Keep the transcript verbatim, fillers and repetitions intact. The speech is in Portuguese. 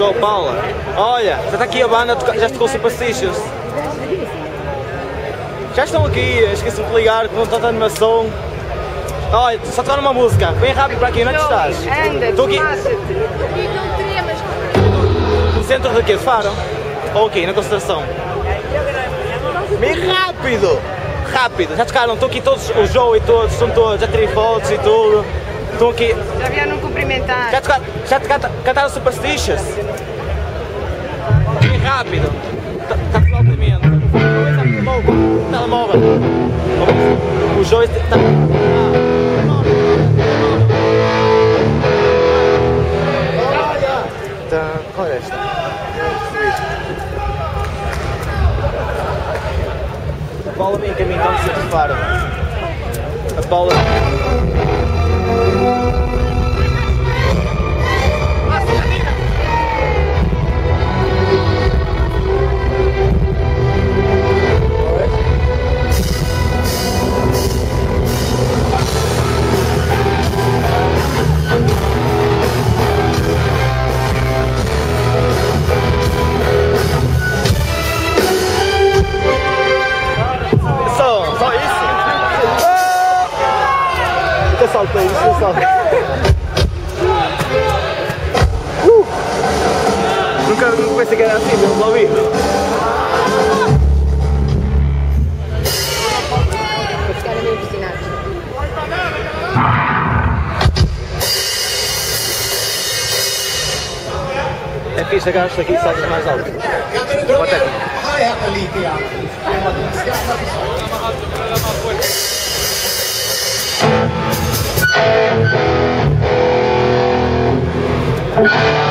Sou Paula. Olha, já está aqui a banda, já tocou Super Stitches. Já estão aqui, esqueci-me de ligar, que não está tendo meu som. Olha, só tocar uma música, vem rápido para aqui, onde é que estás? Estou aqui. No centro de quê? Faro? Ou aqui, na concentração? Bem rápido! Rápido! Já tocaram, estão aqui todos, o Joe e todos, estão todos, já tirei fotos e tudo. Estão aqui. Já vieram cumprimentar. Já, tocar, já tocar, cantaram Super Stitches? Bem rápido! Está tudo altamente. Telemóvel! O Joe está. Olha esta. A Paula me encaminha para o centro de Faro. A Paula. Saltei, isso eu saltei. uh! Nunca, nunca pensei que era assim, não resolvi. Ficaram meio obstinados. É fixe, agarras-te aqui e saltas mais alto. Boa técnica. Thank you.